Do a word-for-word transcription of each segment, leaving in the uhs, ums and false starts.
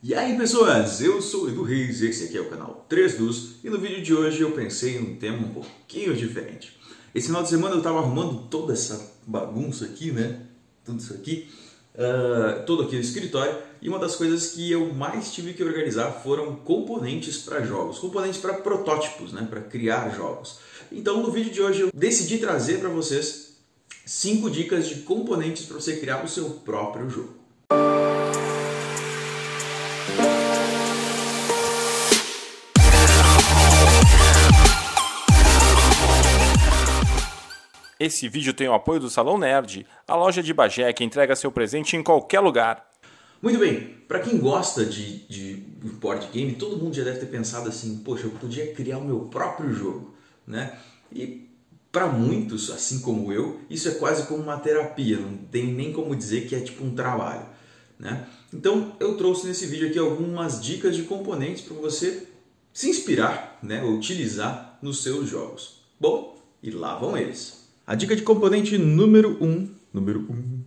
E aí pessoas, eu sou o Edu Reis e esse aqui é o canal três D U S e no vídeo de hoje eu pensei em um tema um pouquinho diferente. Esse final de semana eu estava arrumando toda essa bagunça aqui, né? Tudo isso aqui, uh, todo aqui no escritório, e uma das coisas que eu mais tive que organizar foram componentes para jogos, componentes para protótipos, né? Para criar jogos. Então no vídeo de hoje eu decidi trazer para vocês cinco dicas de componentes para você criar o seu próprio jogo. Esse vídeo tem o apoio do Salão Nerd, a loja de Bajé que entrega seu presente em qualquer lugar. Muito bem, para quem gosta de, de board game, todo mundo já deve ter pensado assim, poxa, eu podia criar o meu próprio jogo, né? E para muitos, assim como eu, isso é quase como uma terapia, não tem nem como dizer que é tipo um trabalho, né? Então eu trouxe nesse vídeo aqui algumas dicas de componentes para você se inspirar, né? Utilizar nos seus jogos. Bom, e lá vão eles. A dica de componente número um, número um,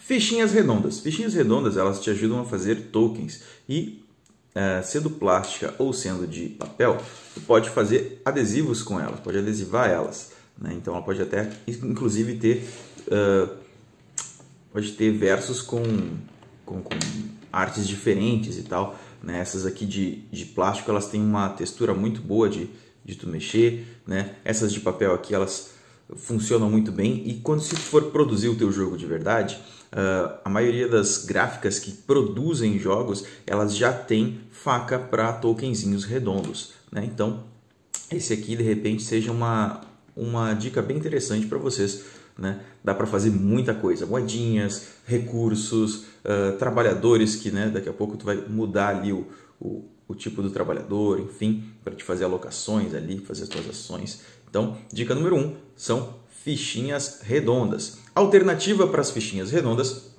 fichinhas redondas. Fichinhas redondas, elas te ajudam a fazer tokens e, é, sendo plástica ou sendo de papel, tu pode fazer adesivos com elas, pode adesivar elas, né? Então ela pode até, inclusive, ter, uh, pode ter versos com, com, com artes diferentes e tal, né? Essas aqui de, de plástico, elas têm uma textura muito boa de de tu mexer, né? Essas de papel aqui, elas funcionam muito bem, e quando se for produzir o teu jogo de verdade, uh, a maioria das gráficas que produzem jogos, elas já tem faca para tokenzinhos redondos, né? Então, esse aqui, de repente, seja uma, uma dica bem interessante para vocês, né? Dá para fazer muita coisa, moedinhas, recursos, uh, trabalhadores que, né, daqui a pouco tu vai mudar ali o, o o tipo do trabalhador, enfim, para te fazer alocações ali, fazer as tuas ações. Então, dica número um são fichinhas redondas. Alternativa para as fichinhas redondas,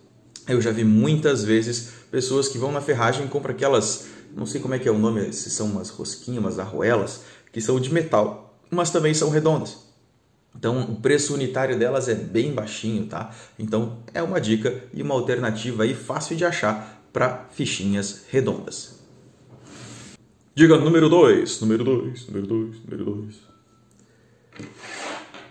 eu já vi muitas vezes pessoas que vão na ferragem e compram aquelas, não sei como é que é o nome, se são umas rosquinhas, umas arruelas, que são de metal, mas também são redondas. Então, o preço unitário delas é bem baixinho, tá? Então, é uma dica e uma alternativa aí fácil de achar para fichinhas redondas. Diga número dois, número dois, número dois, número dois.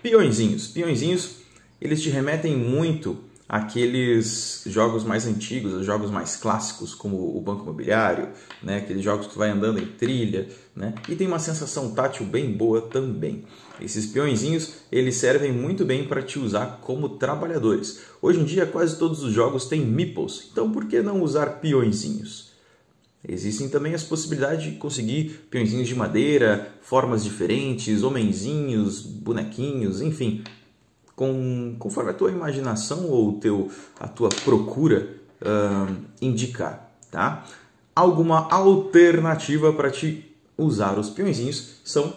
Peõezinhos. Peõezinhos, eles te remetem muito àqueles jogos mais antigos, aos jogos mais clássicos, como o Banco Imobiliário, né? Aqueles jogos que tu vai andando em trilha, né? E tem uma sensação tátil bem boa também. Esses peõezinhos, eles servem muito bem para te usar como trabalhadores. Hoje em dia, quase todos os jogos têm meeples, então por que não usar peõezinhos? Existem também as possibilidades de conseguir peõezinhos de madeira, formas diferentes, homenzinhos, bonequinhos, enfim. Com, conforme a tua imaginação ou teu, a tua procura uh, indicar, tá? Alguma alternativa para te usar os peõezinhos são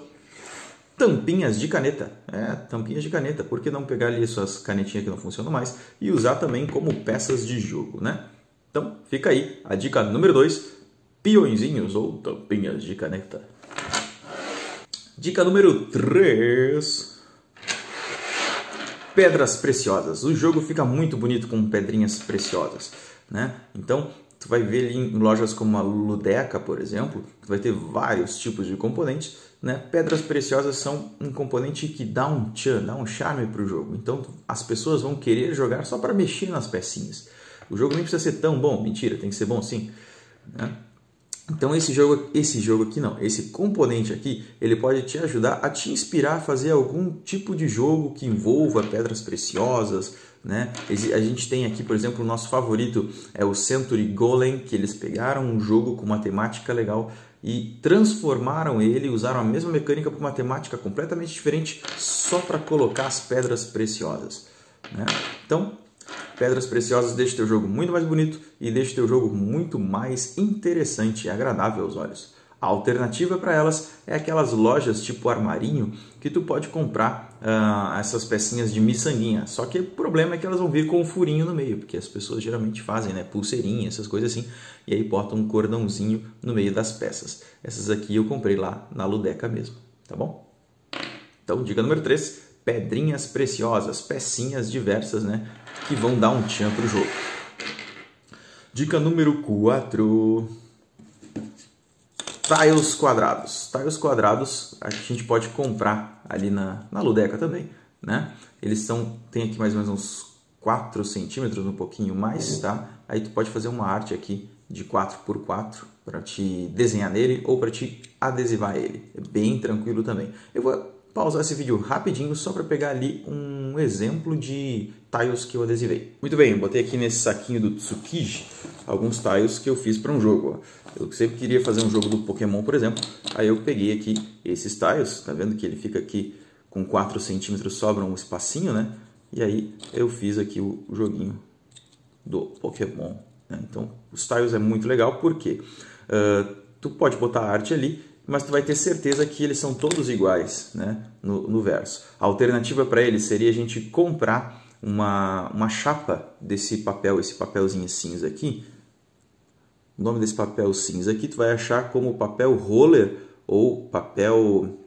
tampinhas de caneta. É, tampinhas de caneta. Por que não pegar ali suas canetinhas que não funcionam mais e usar também como peças de jogo, né? Então, fica aí a dica número dois. Peõezinhos ou tampinhas de caneta. Dica número três. Pedras preciosas. O jogo fica muito bonito com pedrinhas preciosas, né? Então, tu vai ver ali em lojas como a Ludeca, por exemplo, tu vai ter vários tipos de componentes, né? Pedras preciosas são um componente que dá um tchan, dá um charme para o jogo. Então, as pessoas vão querer jogar só para mexer nas pecinhas. O jogo nem precisa ser tão bom. Mentira, tem que ser bom sim, né? Então esse jogo, esse jogo aqui não, esse componente aqui, ele pode te ajudar a te inspirar a fazer algum tipo de jogo que envolva pedras preciosas, né? A gente tem aqui, por exemplo, o nosso favorito é o Century Golem, que eles pegaram um jogo com uma temática legal e transformaram ele, usaram a mesma mecânica para uma temática completamente diferente só para colocar as pedras preciosas, né? Então, pedras preciosas deixa o teu jogo muito mais bonito e deixa o teu jogo muito mais interessante e agradável aos olhos. A alternativa para elas é aquelas lojas tipo armarinho que tu pode comprar uh, essas pecinhas de miçanguinha. Só que o problema é que elas vão vir com um furinho no meio, porque as pessoas geralmente fazem, né, pulseirinha, essas coisas assim, e aí botam um cordãozinho no meio das peças. Essas aqui eu comprei lá na Ludeca mesmo, tá bom? Então, dica número três, pedrinhas preciosas, pecinhas diversas, né? Que vão dar um tchan para o jogo. Dica número quatro. Tiles quadrados. Tiles quadrados a gente pode comprar ali na, na Ludeca também, né? Eles são, tem aqui mais ou menos uns quatro centímetros, um pouquinho mais, tá? Aí tu pode fazer uma arte aqui de quatro por quatro para te desenhar nele ou para te adesivar ele. É bem tranquilo também. Eu vou pausar esse vídeo rapidinho só para pegar ali um exemplo de tiles que eu adesivei. Muito bem, eu botei aqui nesse saquinho do Tsukiji alguns tiles que eu fiz para um jogo. Ó. Eu sempre queria fazer um jogo do Pokémon, por exemplo. Aí eu peguei aqui esses tiles, tá vendo que ele fica aqui com quatro centímetros, sobra um espacinho, né? E aí eu fiz aqui o joguinho do Pokémon. Né? Então, os tiles é muito legal porque uh, tu pode botar a arte ali, mas tu vai ter certeza que eles são todos iguais, né? no, no verso. A alternativa para eles seria a gente comprar uma, uma chapa desse papel, esse papelzinho cinza aqui. O nome desse papel cinza aqui tu vai achar como papel roller ou papel...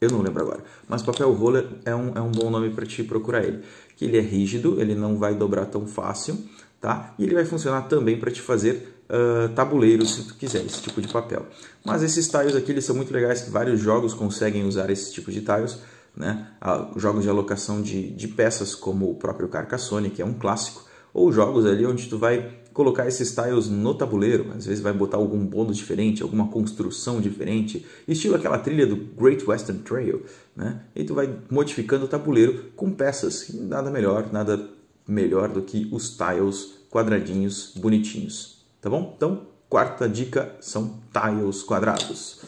Eu não lembro agora, mas papel roller é um, é um bom nome para te procurar ele. Que ele é rígido, ele não vai dobrar tão fácil, tá? E ele vai funcionar também para te fazer uh, tabuleiros, se tu quiser, esse tipo de papel. Mas esses tiles aqui, eles são muito legais, vários jogos conseguem usar esse tipo de tiles, né? Ah, jogos de alocação de, de peças, como o próprio Carcassonne, que é um clássico, ou jogos ali onde tu vai colocar esses tiles no tabuleiro, às vezes vai botar algum bônus diferente, alguma construção diferente, estilo aquela trilha do Great Western Trail, né? E tu vai modificando o tabuleiro com peças, e nada melhor, nada melhor do que os tiles quadradinhos bonitinhos, tá bom? Então, quarta dica são tiles quadrados.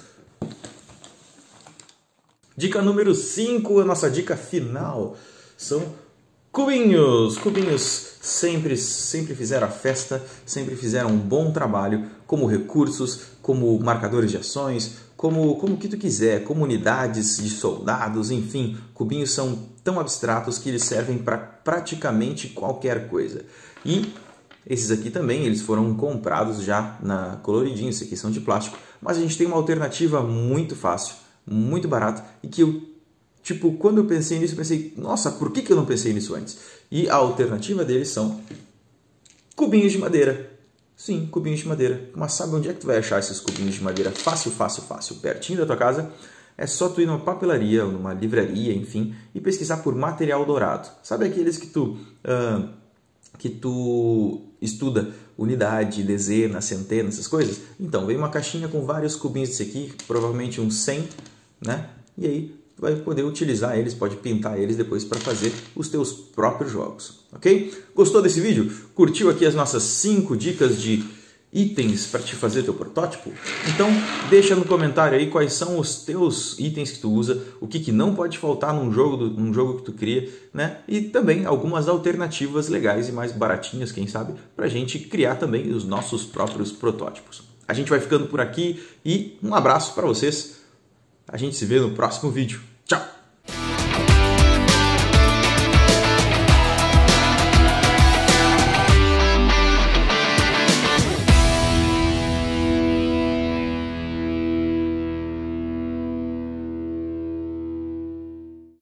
Dica número cinco, a nossa dica final, são... Cubinhos! Cubinhos sempre, sempre fizeram a festa, sempre fizeram um bom trabalho como recursos, como marcadores de ações, como, como que tu quiser, como unidades de soldados, enfim. Cubinhos são tão abstratos que eles servem para praticamente qualquer coisa. E esses aqui também, eles foram comprados já na coloridinha, esses aqui são de plástico. Mas a gente tem uma alternativa muito fácil, muito barata e que eu... Tipo, quando eu pensei nisso, eu pensei, nossa, por que eu não pensei nisso antes? E a alternativa deles são cubinhos de madeira. Sim, cubinhos de madeira. Mas sabe onde é que tu vai achar esses cubinhos de madeira? Fácil, fácil, fácil. Pertinho da tua casa, é só tu ir numa papelaria, ou numa livraria, enfim, e pesquisar por material dourado. Sabe aqueles que tu, uh, que tu estuda unidade, dezena, centena, essas coisas? Então, vem uma caixinha com vários cubinhos desse aqui, provavelmente uns cem, né? E aí... vai poder utilizar eles, pode pintar eles depois para fazer os teus próprios jogos, ok? Gostou desse vídeo? Curtiu aqui as nossas cinco dicas de itens para te fazer teu protótipo? Então, deixa no comentário aí quais são os teus itens que tu usa, o que, que não pode faltar num jogo, num jogo que tu cria, né? E também algumas alternativas legais e mais baratinhas, quem sabe, para a gente criar também os nossos próprios protótipos. A gente vai ficando por aqui e um abraço para vocês. A gente se vê no próximo vídeo. Tchau!